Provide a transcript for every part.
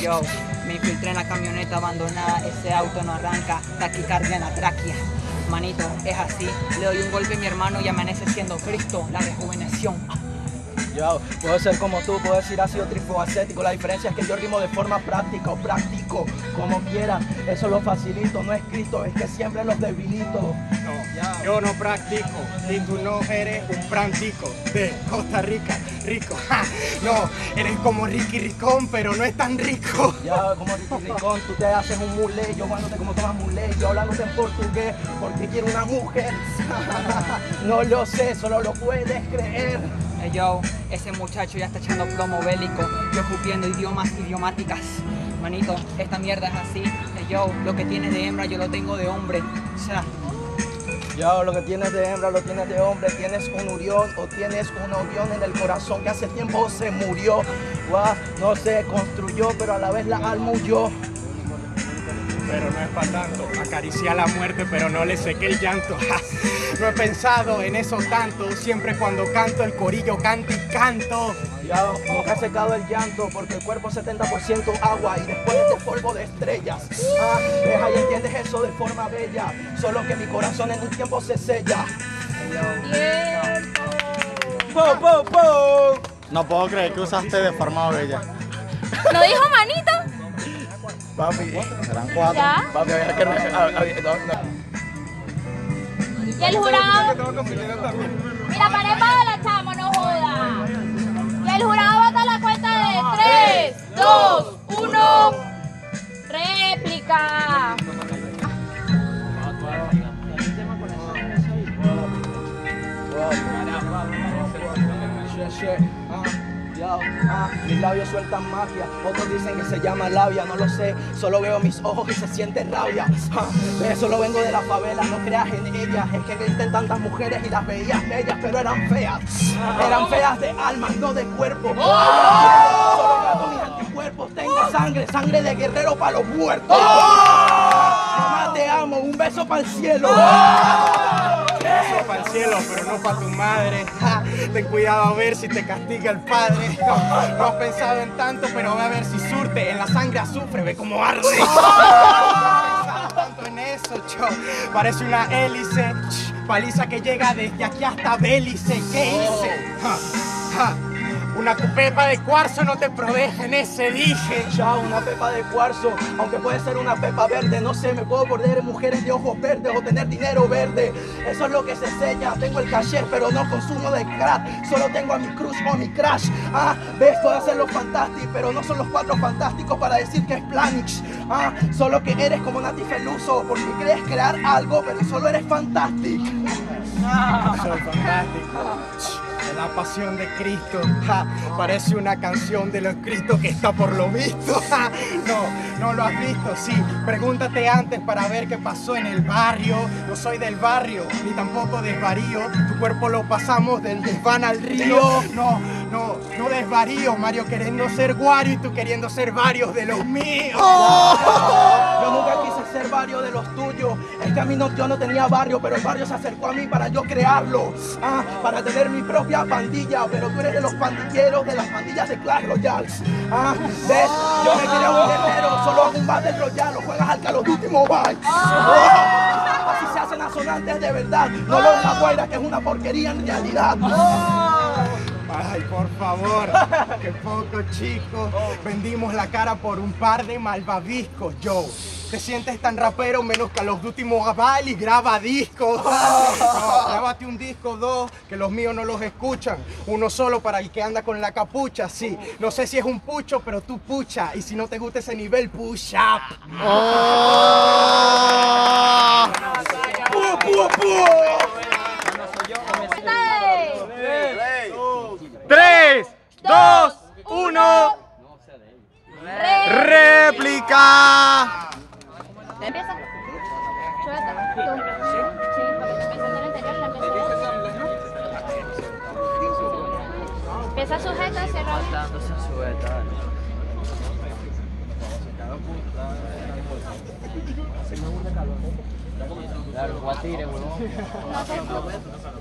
yo me infiltré en la camioneta abandonada, ese auto no arranca, taquicardia en la tráquea. Manito, es así, le doy un golpe a mi hermano y amanece siendo Cristo, la rejuvenación. Yo, puedo ser como tú, puedo decir ácido trifosfático, la diferencia es que yo rimo de forma práctica o práctico, como quieran, eso lo facilito, no es Cristo, es que siempre los debilito. No, yo no practico, y tú no eres un prantico de Costa Rica, rico. Ja, no, eres como Ricky Ricón, pero no es tan rico. Ya, como Ricky Ricón, tú te haces un mulé, yo hablándote como tomas mulé, yo hablándote en portugués, porque quiero una mujer. No lo sé, solo lo puedes creer. Hey yo, ese muchacho ya está echando plomo bélico, yo escupiendo idiomas idiomáticas. Manito, esta mierda es así. Hey yo, lo que tienes de hembra yo lo tengo de hombre. O sea, yo, lo que tienes de hembra lo tienes de hombre. Tienes un urión o tienes un orión en el corazón que hace tiempo se murió. Wow, no se construyó, pero a la vez la alma huyó. Pero no es para tanto, acaricié a la muerte pero no le sequé el llanto. No he pensado en eso tanto, siempre cuando canto el corillo canto y canto. Ya, nunca he secado el llanto porque el cuerpo es 70% agua y después este polvo de estrellas. Ah, ves ahí, entiendes eso de forma bella, solo que mi corazón en un tiempo se sella. ¡Wow, wow, wow! No puedo creer que usaste de forma bella. ¿Lo dijo Manito? Papi, serán cuatro. Papi, había que y el jurado. Mira, para el bala, chamo, no joda. Y el jurado va a dar la cuenta de 3, 2, 1. Réplica. Mis labios sueltan magia, otros dicen que se llama labia, no lo sé, solo veo mis ojos y se siente rabia. Solo vengo de la favela, no creas en ellas, es que existen tantas mujeres y las veías bellas, pero eran feas de almas, no de cuerpo. Solo gato mis anticuerpos, tengo sangre, sangre de guerrero para los muertos. Mamá, te amo, un beso para el cielo. Beso para el cielo, pero no para tu madre. Ja, ten cuidado a ver si te castiga el padre. No has pensado en tanto, pero ve a ver si surte. En la sangre azufre, ve cómo arde. No has pensado tanto en eso, cho. Parece una hélice. Paliza que llega desde aquí hasta Bélice. ¿Qué hice? Ja, ja. Una pepa de cuarzo no te prodeja en ese, dije. Ya, una pepa de cuarzo, aunque puede ser una pepa verde. No sé, me puedo perder en mujeres de ojos verdes o tener dinero verde. Eso es lo que se enseña. Tengo el caché, pero no consumo de crack. Solo tengo a mi cruz o mi crash. Ah, ves, puedo hacer los fantásticos, pero no son los cuatro fantásticos para decir que es Planix. Ah, solo que eres como Nati Peluso, porque crees crear algo, pero solo eres fantástico. Soy fantástico. La pasión de Cristo, ja, parece una canción de los Cristos que está por lo visto. Ja, no lo has visto, sí. Pregúntate antes para ver qué pasó en el barrio. No soy del barrio, ni tampoco desvarío. Tu cuerpo lo pasamos del desván al río. No desvarío, Mario queriendo ser guario y tú queriendo ser varios de los míos. Yo nunca quise ser varios de los tuyos. Es que a mí yo no tenía barrio, pero el barrio se acercó a mí para yo crearlo. Ah, para tener mi propia pandilla, pero tú eres de los pandilleros de las pandillas de Clash Royale. Ah, ves, yo me quería un guerrero, solo hago un Battle Royale, lo juegas al Call of Duty Mobile. Así se hacen asonantes de verdad, no lo de la guaira que es una porquería en realidad. Ay, por favor, qué poco, chicos. Vendimos la cara por un par de malvaviscos, yo. Te sientes tan rapero menos que a los Duty Mobile y graba discos. No, grábate un disco, dos, que los míos no los escuchan. Uno solo para el que anda con la capucha, sí. No sé si es un pucho, pero tú pucha. Y si no te gusta ese nivel, push up. ¡Réplica! ¿Empieza? Empieza sujeta, cerrado.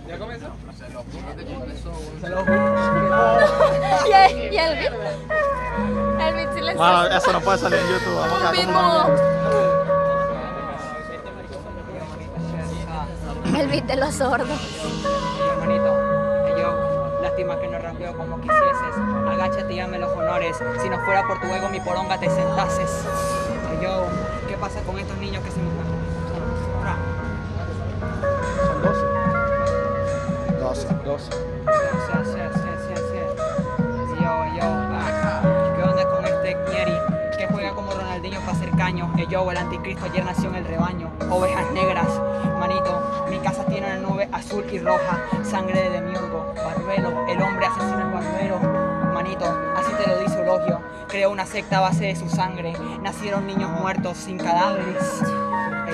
¿Ya comenzó? Y el beat. El beat sale. Mano, eso no puede salir en YouTube. Vamos acá, como el beat de los sordos. Que no rampeo como quisieses, agáchate y dame los honores, si no fuera por tu ego mi poronga te sentases. Ay, yo, ¿qué pasa con estos niños que se me son 12. Yo, ¿qué onda con este Nieri que juega como Ronaldinho para hacer caño? Yo, el anticristo, ayer nació en el rebaño, ovejas negras, manito, mi casa tiene una nube azul y roja, sangre de demiurgo, barbero, el hombre asesina al barbero, manito, así te lo dice Eulogio, creó una secta a base de su sangre, nacieron niños muertos sin cadáveres.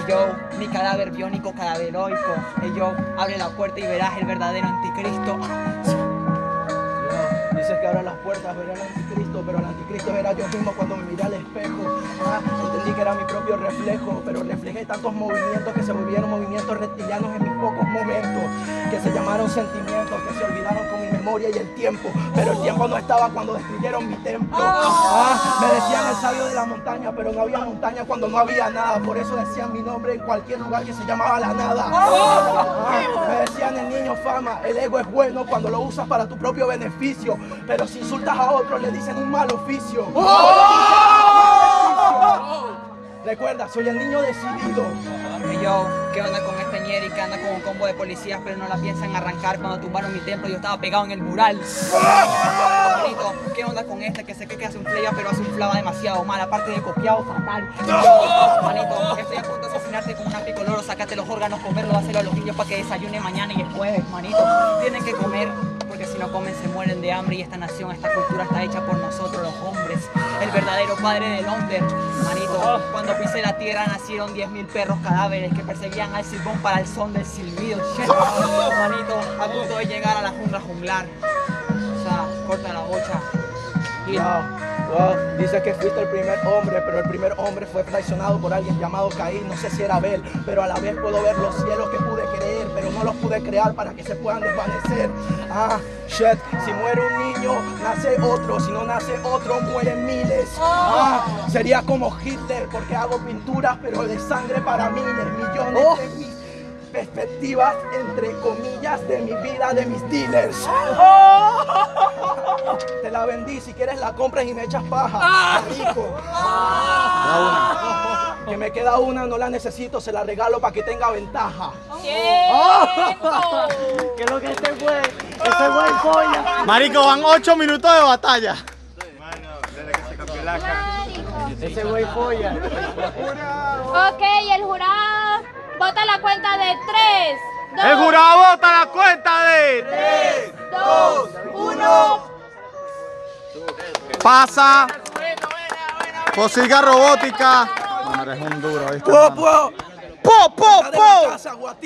Yo, mi cadáver biónico, cadaveroico, yo, abre la puerta y verás el verdadero anticristo. Dices que abran las puertas, verán al anticristo, pero el anticristo era yo mismo cuando me miré al espejo. Entendí que era mi propio reflejo, pero reflejé tantos movimientos que se volvieron movimientos reptilianos en mis pocos momentos, que se llamaron sentimientos, que se olvidaron con mi memoria y el tiempo, pero el tiempo no estaba cuando destruyeron mi templo. Me decían el sabio de la montaña, pero no había montaña cuando no había nada, por eso decían mi nombre en cualquier lugar que se llamaba la nada. Me decían el niño fama, el ego es bueno cuando lo usas para tu propio beneficio, pero si insultas a otros le dicen un mal oficio. Recuerda, soy el niño decidido. Yo, ¿qué onda con este Nieri que anda con un combo de policías pero no la piensan arrancar? Cuando tumbaron mi templo yo estaba pegado en el mural. Manito, ¿qué onda con este que sé que hace un playa pero hace un flava demasiado mal? Aparte de copiado, fatal. Yo, manito, estoy a punto de asesinarte con una picoloro, sácate los órganos, comerlo, hacerlo a los niños para que desayunen mañana y el jueves, manito. Tienen que comer, porque si no comen se mueren de hambre y esta nación, esta cultura está hecha por nosotros los hombres, el verdadero padre del hombre, manito. Cuando pisé la tierra nacieron 10.000 perros cadáveres que perseguían al silbón para el son del silbido, manito, a punto de llegar a la jungla junglar, o sea, corta la bocha. Y dices que fuiste el primer hombre, pero el primer hombre fue traicionado por alguien llamado Caín, no sé si era Abel, pero a la vez puedo ver los cielos que pude creer, pero no los pude crear para que se puedan desvanecer. Si muere un niño, nace otro, si no nace otro, mueren miles. Sería como Hitler, porque hago pinturas, pero de sangre para miles, millones de mis perspectivas, entre comillas, de mi vida, de mis dealers. Te la vendí, si quieres la compras y me echas paja. Que me queda una, no la necesito, se la regalo para que tenga ventaja. Que lo que este fue, ese güey polla. Marico, van 8 minutos de batalla. Mano, desde que se cambió la cara. Ese güey polla. Ok, el jurado vota la cuenta de 3, 2. El jurado vota la cuenta de 3, 2, 1. Pasa. Pocilga Robotica. Es un duro, ¿viste? ¡Po, po, po!